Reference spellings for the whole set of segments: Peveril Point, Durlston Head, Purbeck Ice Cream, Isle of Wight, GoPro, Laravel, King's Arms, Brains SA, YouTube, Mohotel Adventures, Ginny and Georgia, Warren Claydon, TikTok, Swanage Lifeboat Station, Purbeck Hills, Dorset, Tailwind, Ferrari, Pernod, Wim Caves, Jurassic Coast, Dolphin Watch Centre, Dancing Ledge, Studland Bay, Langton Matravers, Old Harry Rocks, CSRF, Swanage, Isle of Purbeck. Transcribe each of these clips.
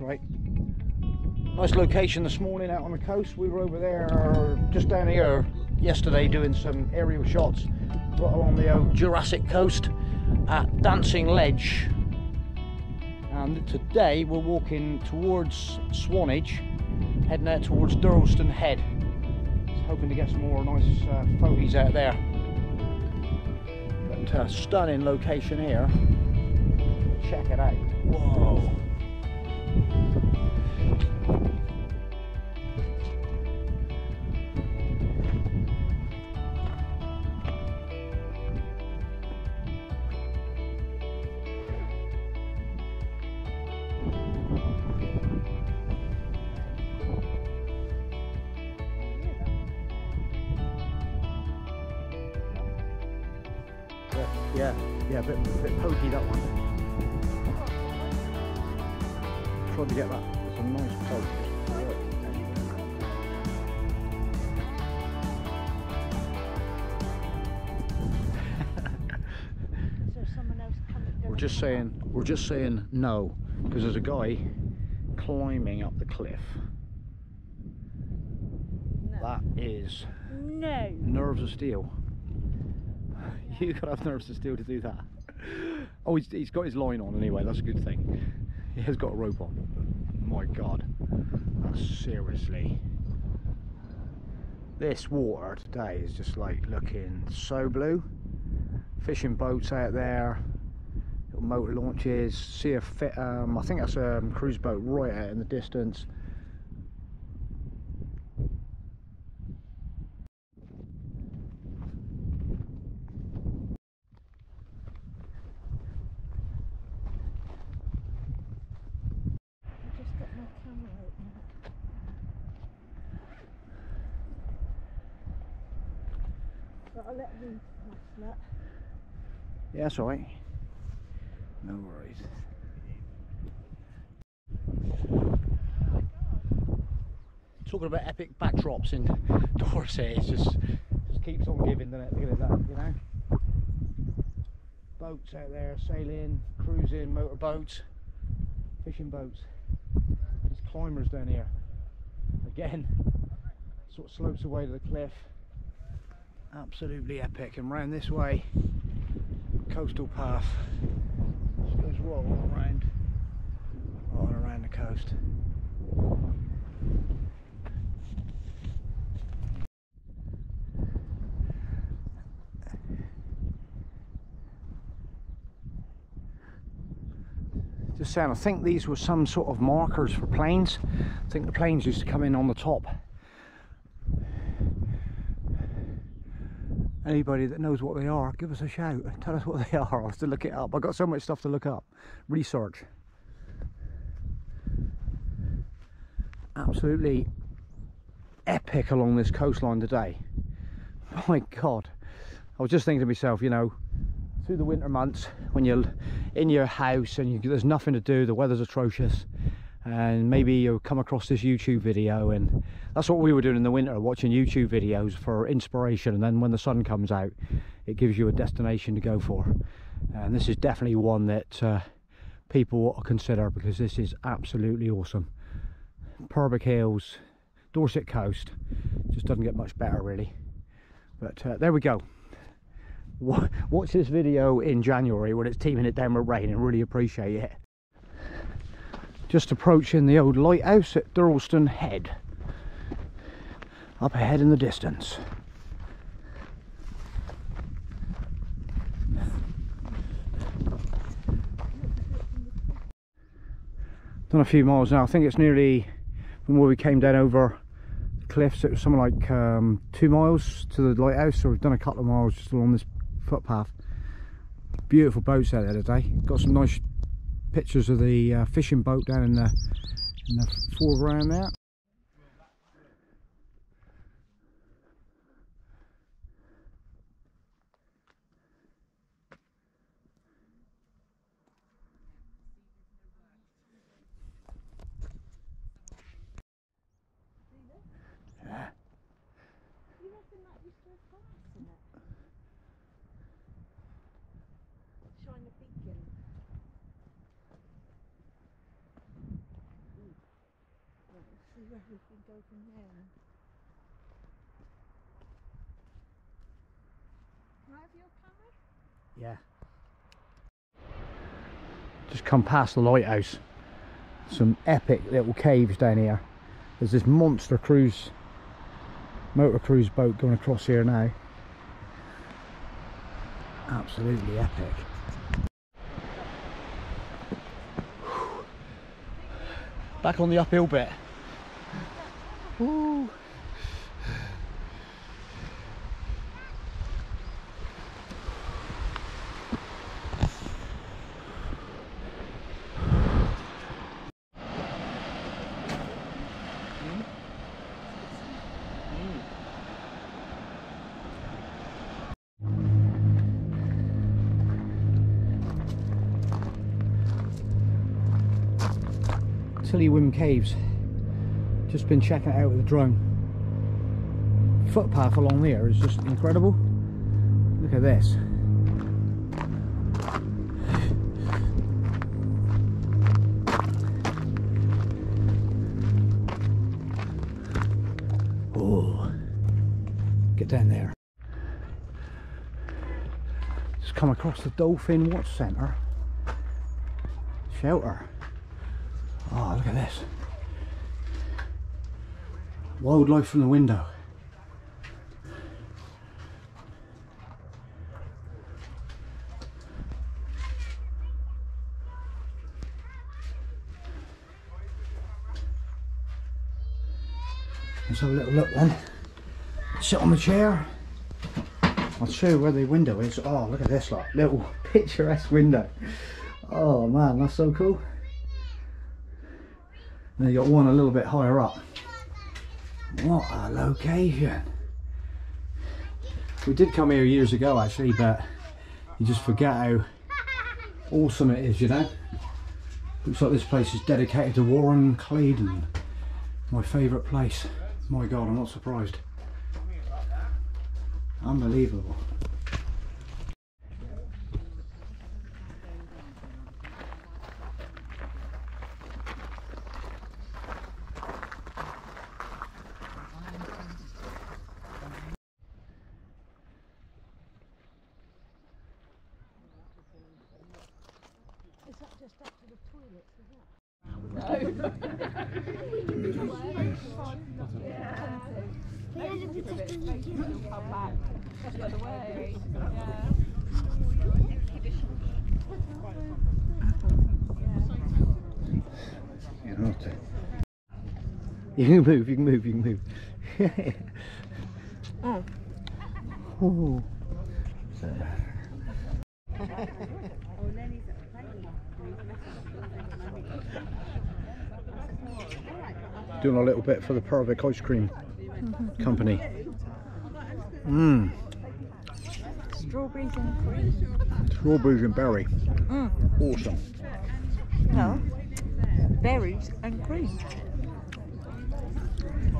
rate. Nice location this morning out on the coast. We were over there just down here yesterday doing some aerial shots right along the old Jurassic Coast at Dancing Ledge, and today we're walking towards Swanage, heading out towards Durlston Head. Just hoping to get some more nice photos out there. But stunning location here. Check it out. Whoa! Yeah, a bit pokey that one. Trying to get that. It's a nice poke. Is there someone else coming? We're just saying no, because there's a guy climbing up the cliff. No. That is no nerves of steel. You gotta have nerves of steel to do that. Oh, he's got his line on anyway. That's a good thing. He has got a rope on. My God, seriously, this water today is just like looking so blue. Fishing boats out there, little motor launches. See a fit. I think that's a cruise boat right out in the distance. Yeah, that's alright. No worries. Talking about epic backdrops in Dorset, it just keeps on giving, doesn't it? Look at that, you know. Boats out there, sailing, cruising, motorboats, fishing boats. There's climbers down here. Again, sort of slopes away to the cliff. Absolutely epic. And round this way, coastal path just goes all around the coast. Just saying, I think these were some sort of markers for planes. I think the planes used to come in on the top. Anybody that knows what they are, give us a shout. Tell us what they are. I'll have to look it up. I've got so much stuff to look up. Research. Absolutely epic along this coastline today. My God. I was just thinking to myself, you know, through the winter months when you're in your house and there's nothing to do, the weather's atrocious, and maybe you'll come across this YouTube video, and that's what we were doing in the winter, watching YouTube videos for inspiration, and then when the sun comes out it gives you a destination to go for. And this is definitely one that people ought to consider, because this is absolutely awesome. Purbeck Hills, Dorset coast, just doesn't get much better really. But there we go. Watch this video in January when it's teeming it down with rain and really appreciate it. Just approaching the old lighthouse at Durlston Head. Up ahead in the distance. Done a few miles now. I think it's nearly, from where we came down over the cliffs, it was something like 2 miles to the lighthouse, so we've done a couple of miles just along this footpath. Beautiful boats out there today. Got some nice pictures of the fishing boat down in the foreground there. Yeah. You reckon that you still pass in it? Shine a beacon. where we can go from there. Can I have your camera? Yeah. Just come past the lighthouse. Some epic little caves down here. There's this monster cruise, motor cruise boat going across here now. Absolutely epic. Back on the uphill bit. Ooh. Wim Caves, just been checking it out with the drone. Footpath along there is just incredible. Look at this. Oh, get down there. Just come across the Dolphin Watch Centre shelter. Oh, look at this. Wildlife from the window. Let's have a little look then. Sit on the chair. I'll show you where the window is. Oh, look at this lot. Little picturesque window. Oh man, that's so cool. And you got one a little bit higher up. What a location. We did come here years ago actually, but you just forget how awesome it is, you know. Looks like this place is dedicated to Warren Claydon, my favourite place. My god, I'm not surprised. Unbelievable. You can move, you can move, you can move. Oh. Oh. Doing a little bit for the Purbeck Ice Cream Company. Mmm. Strawberries and cream. Strawberries and berry. Mm. Awesome. No. Berries and cream.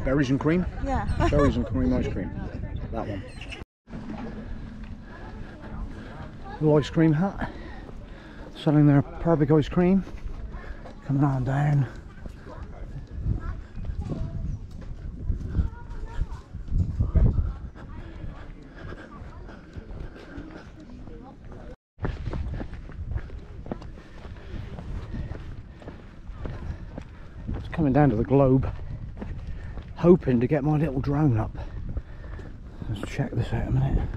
Berries and cream? Yeah. Berries and cream ice cream. That one. Little ice cream hut. Selling their Purbeck ice cream. Coming on down. It's coming down to the globe. Hoping to get my little drone up. Let's check this out a minute.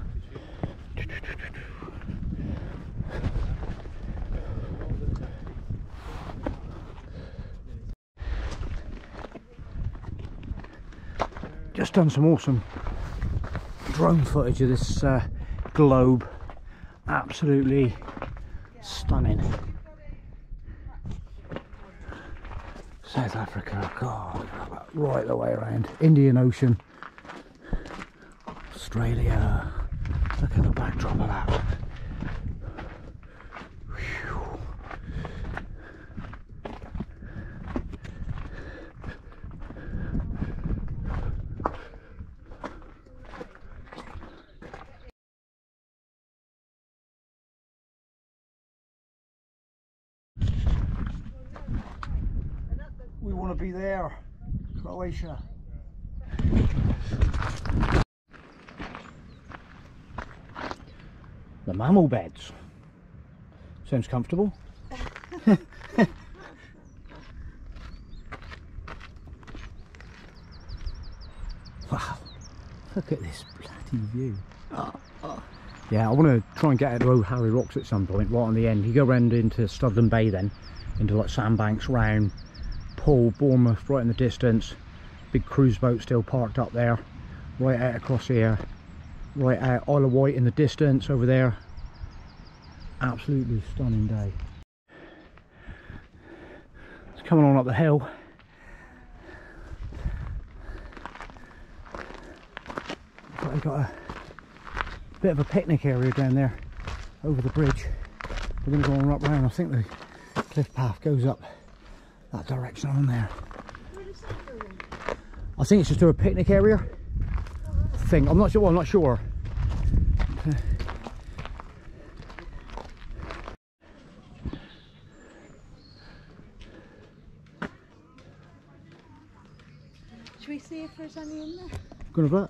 Just done some awesome drone footage of this globe. Absolutely stunning. South Africa, God, right the way around. Indian Ocean, Australia. Look at the backdrop of that. Whew. We want to be there. Croatia. The mammal beds. Sounds comfortable. Wow, look at this bloody view. Yeah, I want to try and get out to Old Harry Rocks at some point, right on the end. You go round into Studland Bay then, into like sandbanks round, Paul, Bournemouth right in the distance, big cruise boat still parked up there, right out across here, right out Isle of Wight in the distance over there. Absolutely stunning day. It's coming on up the hill. I've got a bit of a picnic area down there over the bridge. We're going to go on up round. I think the cliff path goes up that direction on there. I think it's just a picnic area thing. I'm not sure. I'm not sure. Should we see if there's any in there? Gonna do that.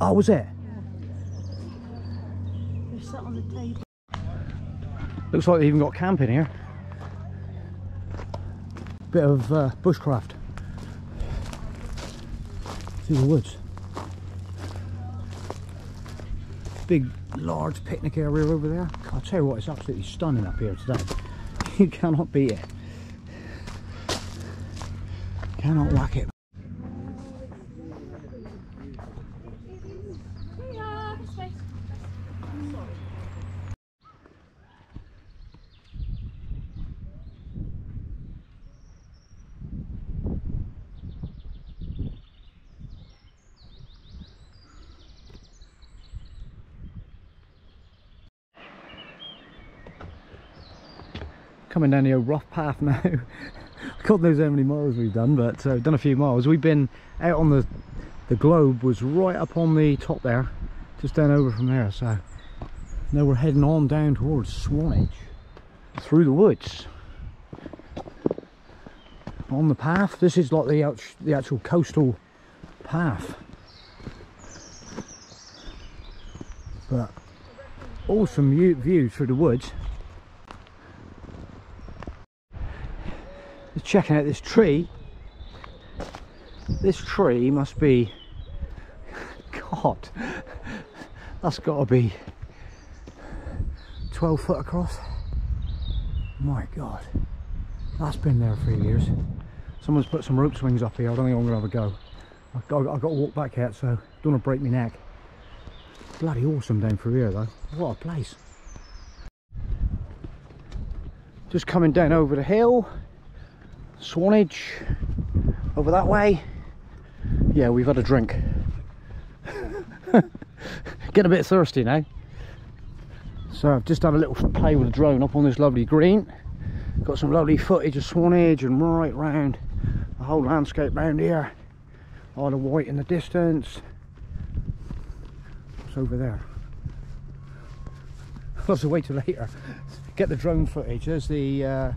Oh, was it? Yeah. Sat on the table. Looks like they even got camp in here. Bit of bushcraft through the woods. Big, large picnic area over there. I'll tell you what, it's absolutely stunning up here today. You cannot beat it. Cannot whack it. Coming down the old rough path now. God knows how many miles we've done, but we've done a few miles. We've been out on the globe was right up on the top there, just down over from there. So now we're heading on down towards Swanage, through the woods, on the path. This is like the actual coastal path, but awesome view through the woods. Just checking out this tree. This tree must be, God, that's got to be 12 foot across. My God, that's been there for years. Someone's put some rope swings up here. I don't think I'm going to have a go. I've got to walk back out, so don't want to break my neck. Bloody awesome down through here though. What a place. Just coming down over the hill. Swanage over that way. Yeah, we've had a drink. Getting a bit thirsty now. So I've just had a little play with the drone up on this lovely green. Got some lovely footage of Swanage and right round the whole landscape round here. Isle of Wight in the distance. What's over there? I'll have to wait till later. Get the drone footage. There's the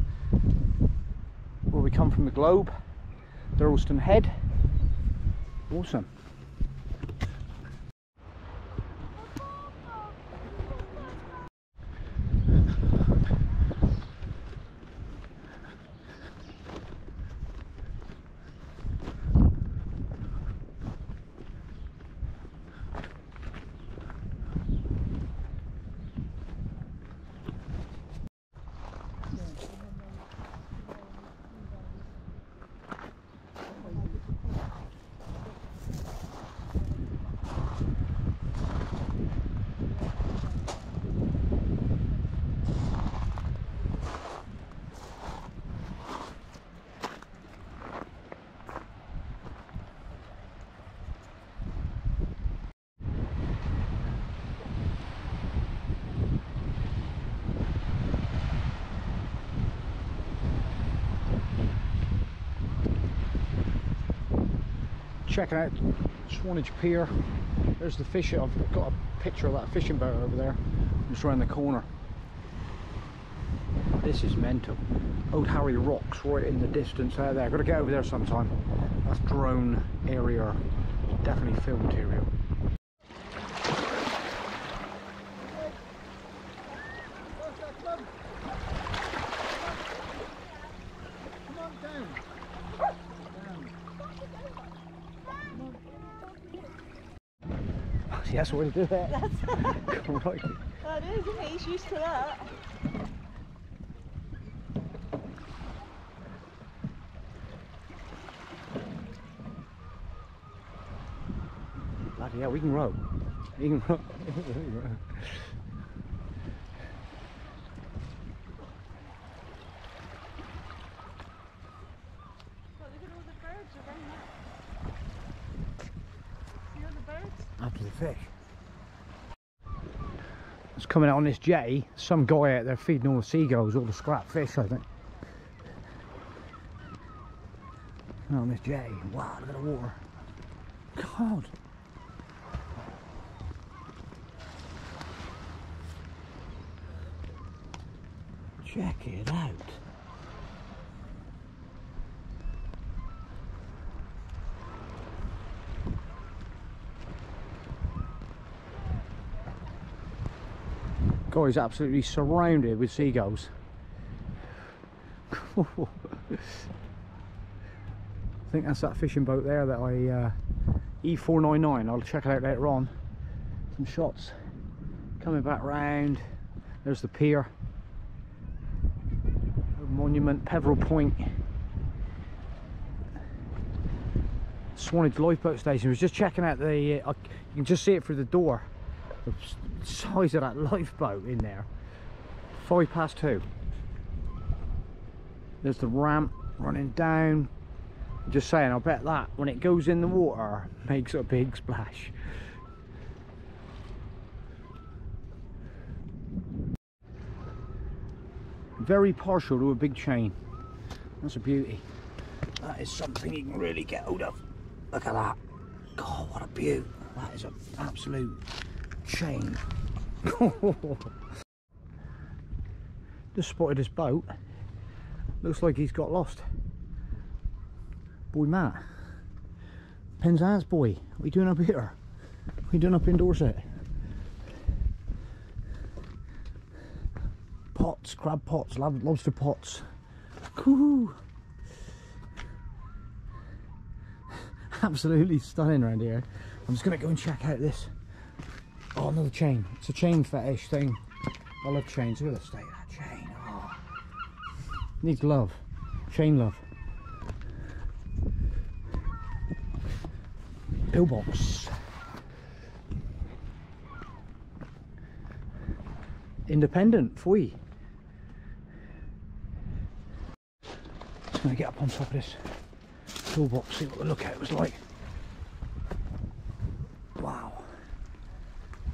where we come from the globe, Durlston Head. Awesome. checking out Swanage Pier. There's the fish. I've got a picture of that fishing boat over there, just around the corner. This is mental. Old Harry Rocks right in the distance out there. I've got to get over there sometime. That's drone area, definitely filmed area. That's the way to do that. That's that is, isn't it? He's used to that. Bloody hell, we can row. We can row. Fish. It's coming out on this jetty. Some guy out there feeding all the seagulls, all the scrap fish, I think. Out on this jetty. Wow, look at the water. God. Check it out. Guy's absolutely surrounded with seagulls. I think that's that fishing boat there that I E499. I'll check it out later on. Some shots coming back round. There's the pier, the monument, Peveril Point. Swanage Lifeboat Station. I was just checking out the you can just see it through the door, the size of that lifeboat in there. 2:05. There's the ramp running down. I'm just saying, I bet that when it goes in the water, makes a big splash. Very partial to a big chain. That's a beauty. That is something you can really get hold of. Look at that. God, what a beaut. That is an absolute chain. Just spotted this boat. Looks like he's got lost. Boy Matt. Penzance boy. What are you doing up here? What are you doing up in Dorset? Pots, crab pots, lobster pots. Coo-hoo. Absolutely stunning around here. I'm just gonna go and check out this. Oh, another chain. It's a chain fetish thing. I love chains. Look at the state of that chain. Oh. Needs love. Chain love. Pillbox. Independent. Fui. Just going to get up on top of this pillbox, see what the lookout was like. Wow.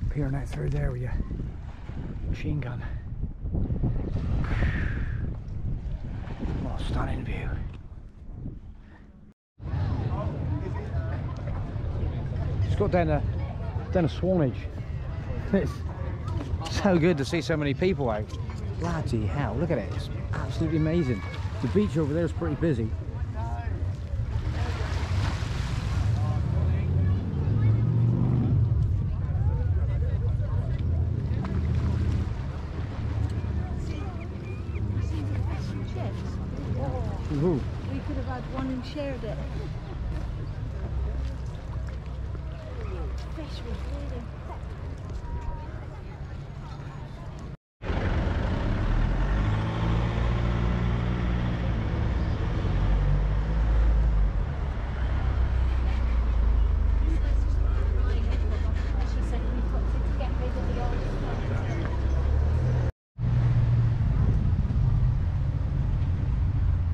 Peering out through there with your machine gun. What a stunning view. It's got down a Swanage. It's so good to see so many people out. Bloody hell, look at it. It's absolutely amazing. The beach over there is pretty busy. Shared it.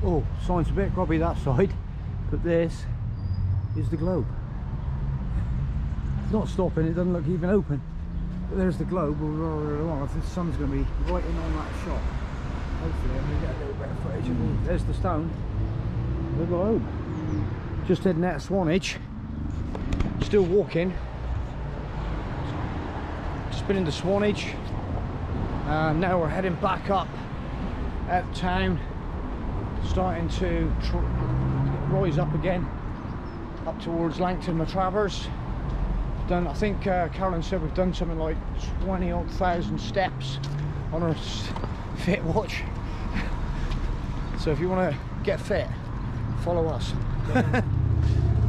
Oh, sign's a bit grubby that side. But this is the globe. It's not stopping, it doesn't look even open. But there's the globe. I think the sun's going to be right in on that shot. Hopefully I'm going to get a little bit of footage of it. There's the stone, the globe. Just heading out of Swanage. Still walking, just been in the Swanage. Now we're heading back up out of town, starting to rise up again, up towards Langton Matravers. Done, I think Carolyn said we've done something like 20,000 steps on our fit watch. So if you want to get fit, follow us.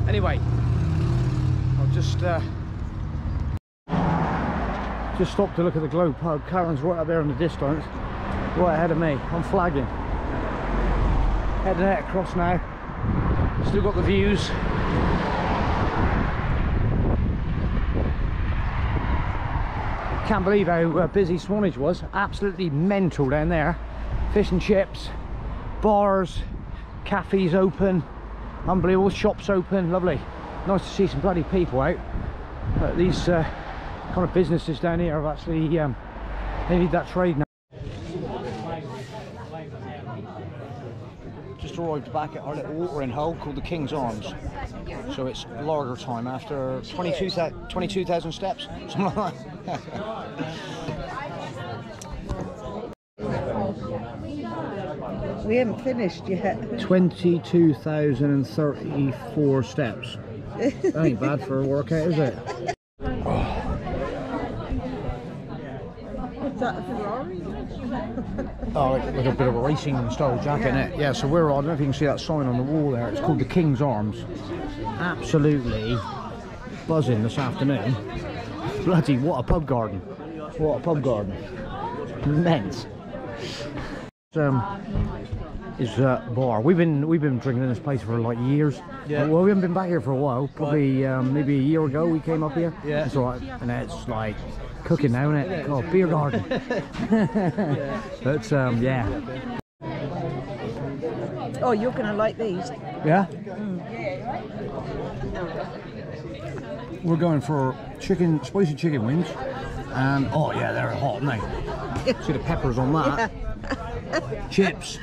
Anyway, I'll just stop to look at the glow pub. Karen's right up there in the distance, right ahead of me. I'm flagging. Heading out across now. Still got the views. Can't believe how busy Swanage was. Absolutely mental down there. Fish and chips, bars, cafes open, unbelievable, shops open, lovely. Nice to see some bloody people out. But these kind of businesses down here have actually, they need that trade now. Just arrived back at our little watering hole called the King's Arms. So it's lager time after 22,000 steps, something like that. We haven't finished yet. 22,034 steps. That ain't bad for a workout, is it? Is that a Ferrari? Oh, like a bit of a racing style jacket, innit? Yeah, so we're on, I don't know if you can see that sign on the wall there, it's called the King's Arms. Absolutely buzzing this afternoon. Bloody, what a pub garden. What a pub garden. Immense. Is a bar. We've been drinking in this place for like years. Yeah. Well, we haven't been back here for a while. Probably maybe a year ago we came up here. Yeah. It's all right. And it's like cooking now, isn't it? Oh, beer garden. Yeah. But yeah. Oh, you're gonna like these. Yeah. Mm. We're going for chicken, spicy chicken wings, and oh yeah, they're hot, aren't they? See the peppers on that. Yeah. Chips.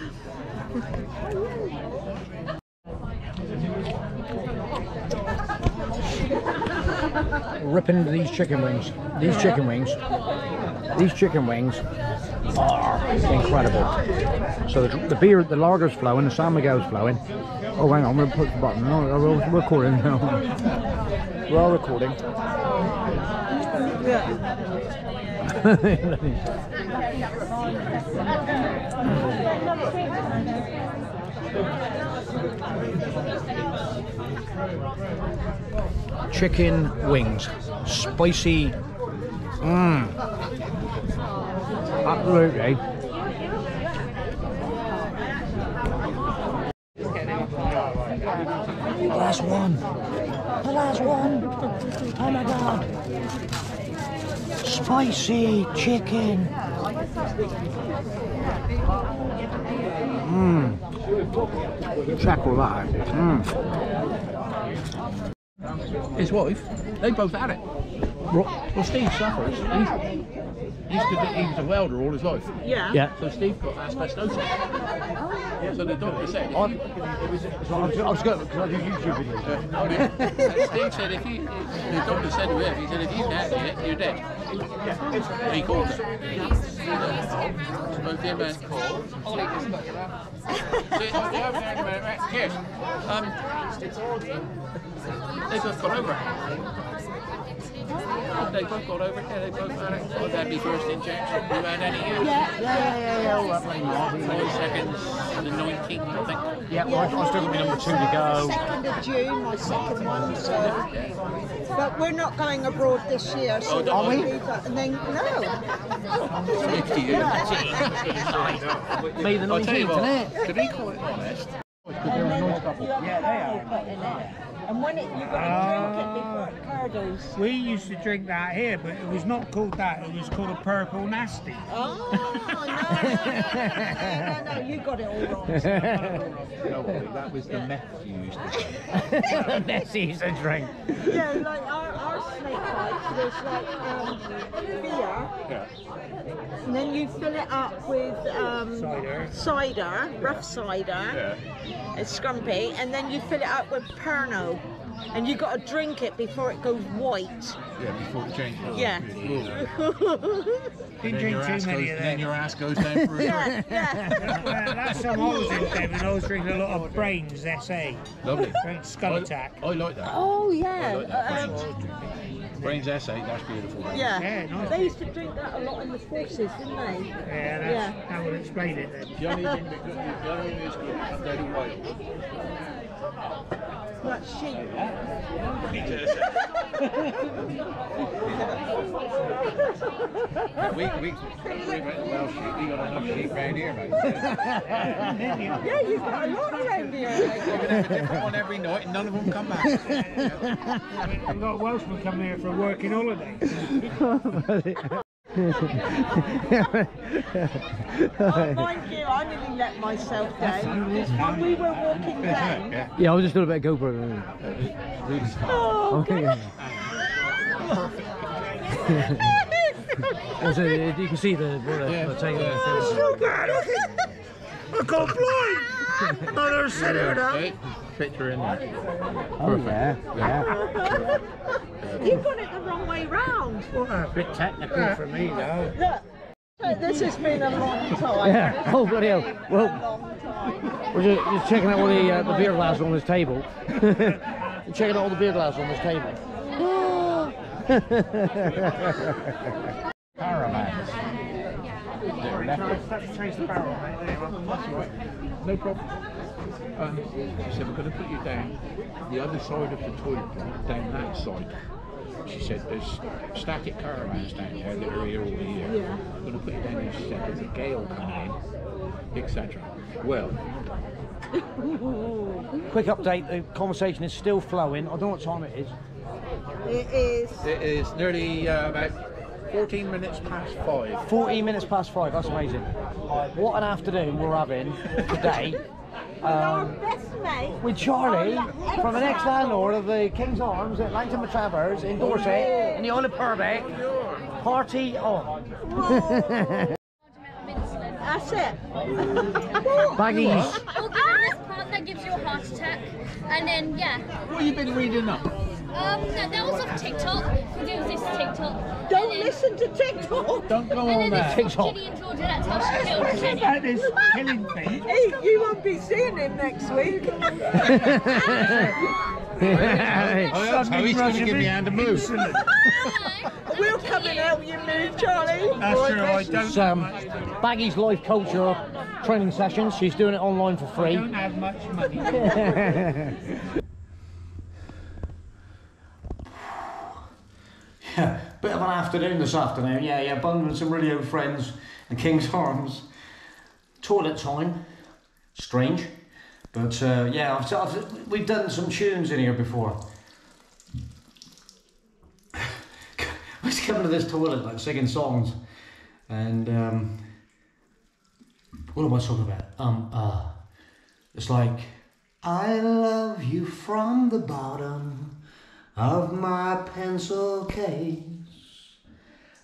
Ripping into these chicken wings. These chicken wings are incredible. So the beer, the lager's flowing, the San Miguel's flowing. Oh, hang on, I'm going to push the button. No, we're recording now. We are recording. Chicken wings, spicy, absolutely. The last one, oh my god. Spicy chicken. Mmm. Tackle that. Mmm. His wife, they both had it. Well, Steve suffers. He was a welder all his life. Yeah. Yeah. So Steve got asbestosis. Yeah, so the doctor said, I was going because I do YouTube videos. Yeah. Steve said, the doctor said to him, he said, if you had it, you're dead. Yeah. He called it. Both him and Paul. Cheers. They both got over it. They both got it. Oh, that'd be first injection. You had any use? Yeah. All right. 4 seconds on the 19th, I think. Yeah, I've still got my number 2 to go. 2nd of June, my second one, so... But we're not going abroad this year, so... Oh, are we? And then, no. May the 19th, isn't it? To be quite honest... Yeah, they are. And when you've got to drink it before it curdles. We used to drink that here, but it was not called that, it was called a purple nasty. Oh, no, you got it all wrong. No, that was the meth you used to drink. The meth you used to drink. Yeah, like our snake pipes, there's like beer, and then you fill it up with cider, rough cider, and scrumpy, and then you fill it up with Pernod. and you've got to drink it before it goes white. Yeah, before it changes. Yeah. Didn't drink too many of them. Then your ass goes down for a drink. Yeah. Well, that's how I was in Devon. I was drinking a lot of Brains SA. Lovely. Skull Attack. I like that. Oh, yeah. I like that. Brains SA, that's beautiful. Yeah. Nice. They used to drink that a lot in the forces, didn't they? Yeah, that would explain it then. The only thing that is good is Daily White. That sheep. we went to Welsh sheep, we got enough sheep round here, mate. Yeah, you've got a lot round here. We're going to have a different one every night and none of them come back. A lot of Welshmen come here for a working holiday. Oh, mind you, I nearly let myself down. And we were walking down. Yeah, I was just doing a bit of GoPro. Oh, God. So you can see the water. It's so bad. I can't fly. Another sinner now. Picture in there. Oh, yeah. You've got it the wrong way round. Well, a bit technical for me now. Look, this has been a long time. Yeah, oh bloody hell. Well, we're just checking out all the beer glasses on this table. Checking out all the beer glasses on this table. Paramount. No problem. She said, we're going to put you down the other side of the toilet block, down that side. She said, there's static caravans down there that are here all the year. Yeah. I'm going to put you down there. She said, there's a gale coming in, etc. Well. Quick update, the conversation is still flowing. I don't know what time it is. It is nearly about 14 minutes past 5. 14 minutes past 5, that's amazing. What an afternoon we're having today. With Charlie from an ex-landlord of the King's Arms at Langton Matravers in Dorset in the Isle of Purbeck. Party on. That's it. Baggies. We'll give you this part that gives you a heart attack and then what have you been reading up? No, that was off TikTok. We do this TikTok. Don't listen to TikTok. Don't go on that. TikTok. Ginny and Georgia, that's how she killed Ginny. About this killing thing. Hey, you won't be seeing him next week. He's going to give me hand a move. We'll come and help you move, Charlie. That's true. I don't. It's Baggy's life culture training sessions. She's doing it online for free. I don't have much money. Yeah, bit of an afternoon this afternoon, yeah, bonding with some really old friends and King's Arms. Toilet time, strange, but yeah, we've done some tunes in here before. I was coming to this toilet like singing songs, and what am I talking about? It's like, I love you from the bottom of my pencil case,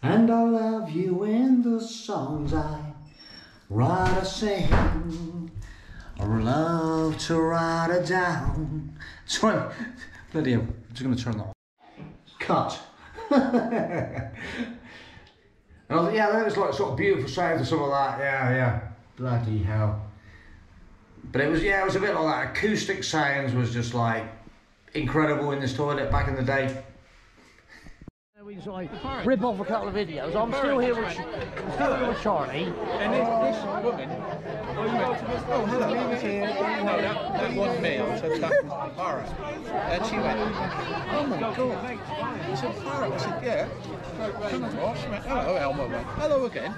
and I love you in the songs I write or sing, or love to write it down. Sorry, bloody hell, I'm just going to turn that off. Cut. And I was, yeah, that was like sort of beautiful sounds or something like that, yeah, bloody hell. But it was, yeah, it was a bit like that. Acoustic sounds was just like incredible in this toilet back in the day. We just like rip off a couple of videos. I'm still here with Charlie. And this woman, oh hello, he was here. No, that one male said that was Barra. And she went, oh my God. He said, Barra? I said, yeah. Come across. She went, hello, Elmo. Went, hello again.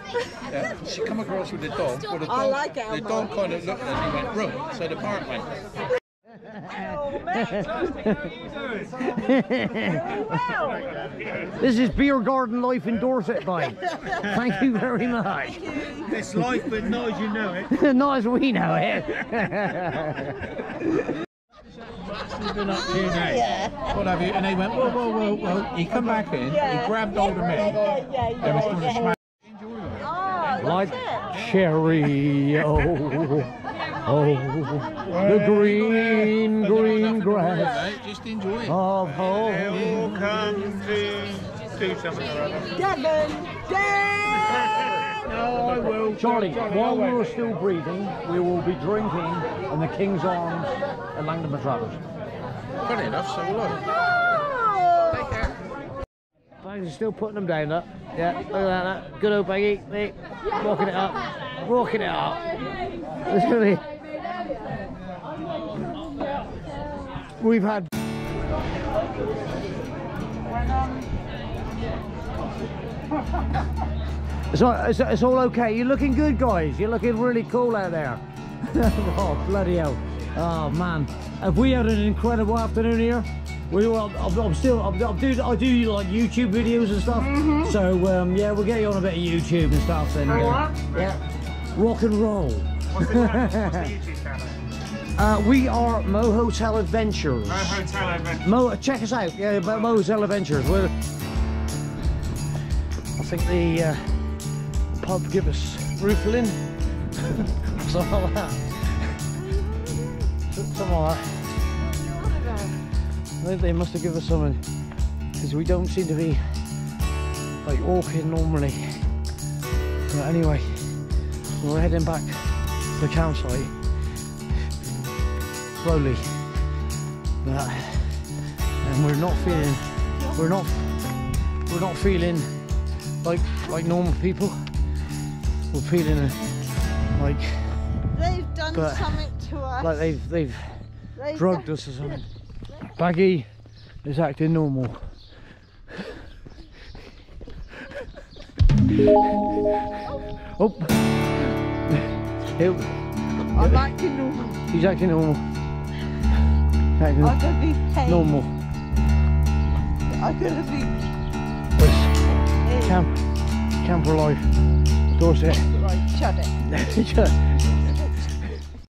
Yeah. She come across with the dog. Well, the dog, I like Elmo. The dog kind of looked and he went, room. So the parrot went. Oh, mate, fantastic. How are you doing? Very well. This is beer garden life in Dorset, mate. Thank you very much. It's life, but not as you know it. Not as we know it. What's he been up to now? Yeah. What have you? And they went, whoa, whoa, whoa, whoa. He come back in, he grabbed older men. They were still smash. Enjoy it. Like cherry. Oh, the green, green grass just enjoy it. Of home. Devon! Devon! Charlie, while we're still breathing, we will be drinking in the King's Arms at Langton Matravers. Funny enough, so will I. Take care. Baggies are still putting them down, look. Yeah, look at that. Good old baggy, mate. Walking it up. Walking it up. We've had. It's all okay. You're looking good, guys. You're looking really cool out there. Oh, bloody hell. Oh, man. Have we had an incredible afternoon here? We were, I do like YouTube videos and stuff. Mm-hmm. So, yeah, we'll get you on a bit of YouTube and stuff then. Yeah. Rock and roll. What's the YouTube channel? We are Mohotel Adventures. Mohotel Adventures. Check us out. Yeah, Mohotel Adventures. We're... I think the pub give us roofling. Something like that. Something like that. I think they must have given us something because we don't seem to be like walking normally. But anyway. We're heading back to the campsite slowly, but, and we're not feeling like normal people. We're feeling like they've done something to us. Like they've drugged us or something. Baggy is acting normal. Oh. I'm acting normal. He's acting normal. I could be paid. Normal. I could have been. Yes. Camper life. Dorset. Shut it. Shut it.